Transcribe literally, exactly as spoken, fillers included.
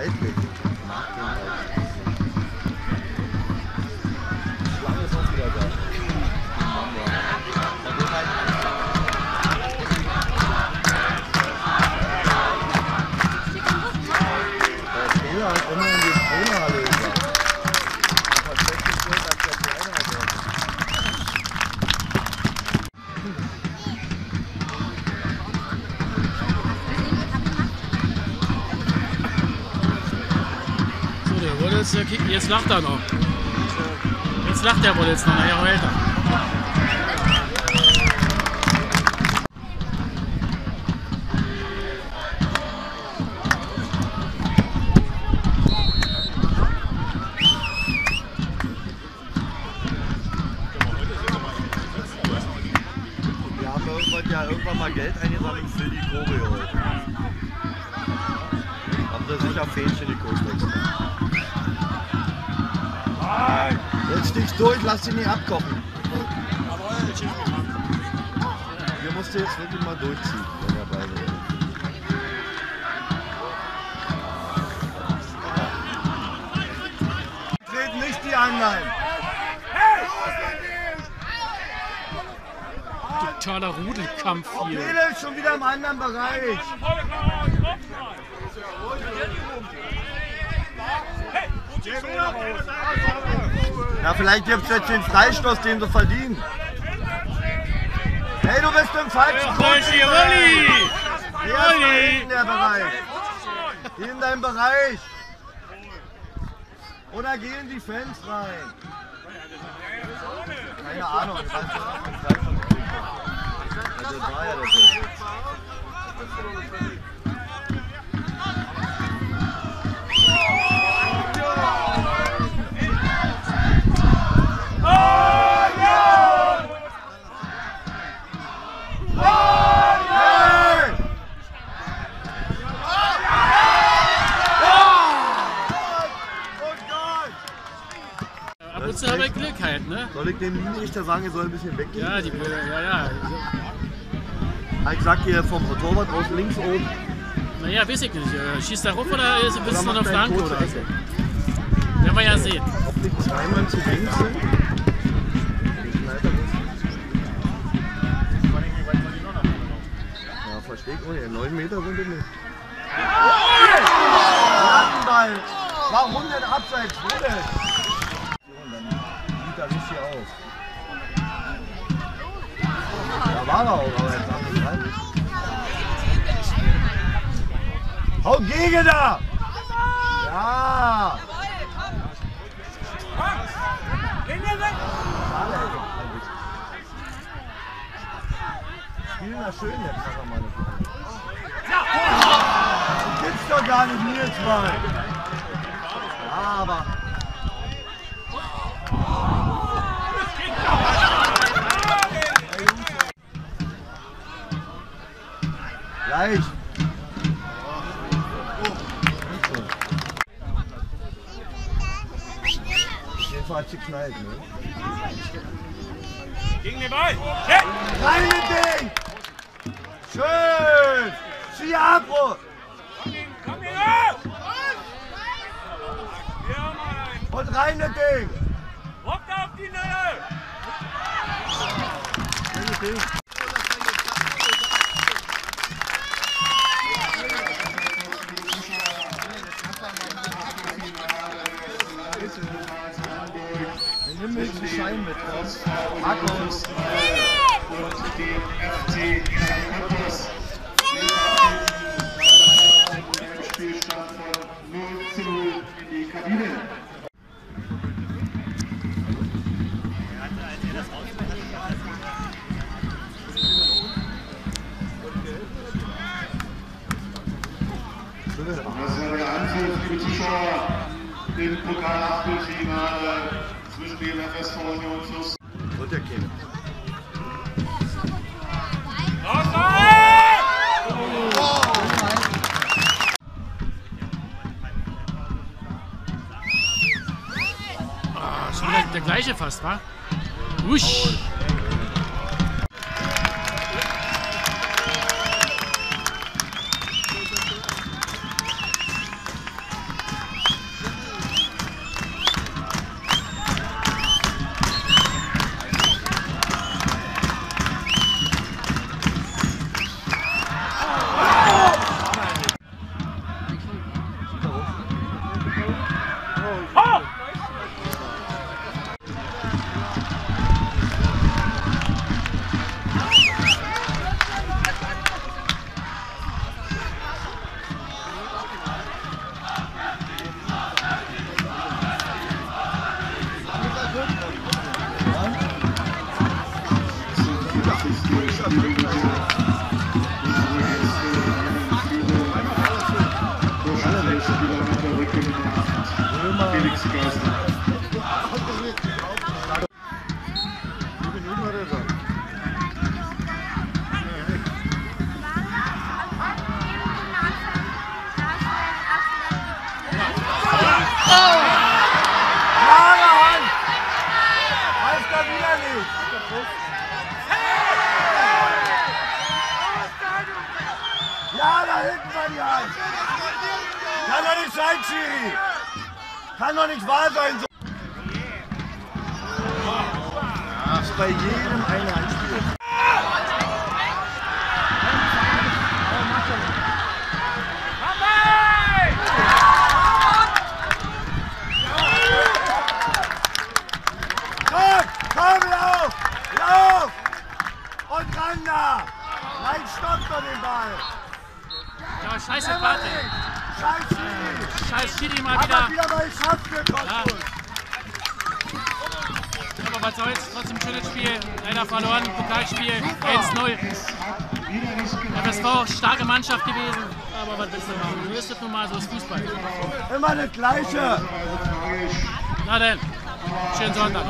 Waldweg nach dem Waldweg. Schlange ist auch wieder da. Der Fehler hat immer in die Trainerhalle gesagt. Tatsächlich so, dass der Trainer wird. Jetzt, jetzt lacht er noch. Jetzt lacht er wohl jetzt noch, nachher heult er. Ja, aber uns wollte ja irgendwann mal Geld eingesammelt für die Choreo. Haben sie sicher Fähnchen geguckt. Jetzt stichst du durch, lass dich nicht abkochen. Wir musst jetzt wirklich mal durchziehen, wenn wir beide sind. Treten nicht die anderen. Totaler Rudelkampf hier. Opel ist schon wieder im anderen Bereich. Ja, vielleicht gibt es jetzt den Freistoß, den sie verdienen. Hey, du bist im falschen Bereich. Hier in der Bereich. Hier in deinem Bereich. Oder gehen die Fans rein? Keine Ahnung. Das war ja das Ding. Halt, ne? Soll ich dem Linienrichter sagen, er soll ein bisschen weggehen? Ja, die Blöde, ja, ja. Ich sag dir vom Torwart aus links oben. Naja, weiß ich nicht. Schießt da rum oder ist ein bisschen noch auf der Hand? Oder? Werden wir ja sehen. Ob die zweimal zu links sind? Ja, verstehe ich nicht. neun Meter sind die nicht. Plattenball! Warum denn abseits? Wo denn? War er auch, aber jetzt haben wir rein. Hau gegen da! Ja! Gegen den weg! Spielen wir schön jetzt, sag mal. Das gibt's doch gar nicht, Nils, mal! Ja, aber... Gleich. Jedenfalls hat sie geknallt, ne? Gegen den Ball! Rein mit Ding! Schön! Zieh ab! Und rein mit Ding! Hopp da auf die Nelle! Schein mit uns, Markus und dem F C Energie Cottbus. Mit dem Spielstand von null zu null in die Kabine. Das war der Anpfiff, liebe Zuschauer, im Pokal-Achtelfinale. Zwischen dem F S V Union Fürstenwalde. Und der Käme. Ah, schon wieder der gleiche fast, wa? Wusch! Kann doch nicht sein, Schiri! Kann doch nicht wahr sein! Das ist bei jedem eine Anspielung. Komm, komm, lauf! Lauf! Und ran da! Nein, stopp doch den Ball! Ja, scheiße, warte! Scheiß Schiri! Scheiß Schiri mal wieder! Aber wieder mal geschafft für Cottbus! Ja. Aber was soll's, trotzdem schönes Spiel, leider verloren, Pokalspiel, eins null. F S V, starke Mannschaft gewesen, aber was willst du machen? Du wirst das nun mal, so ist Fußball. Immer das Gleiche! Na denn, schönen Sonntag!